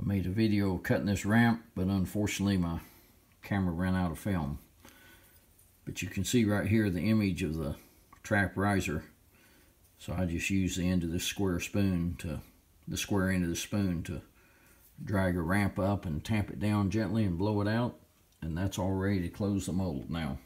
I made a video cutting this ramp, but unfortunately my camera ran out of film. But you can see right here the image of the trap riser. So I just used the end of this square spoon to, the square end of the spoon to drag a ramp up and tamp it down gently and blow it out. And that's all ready to close the mold now.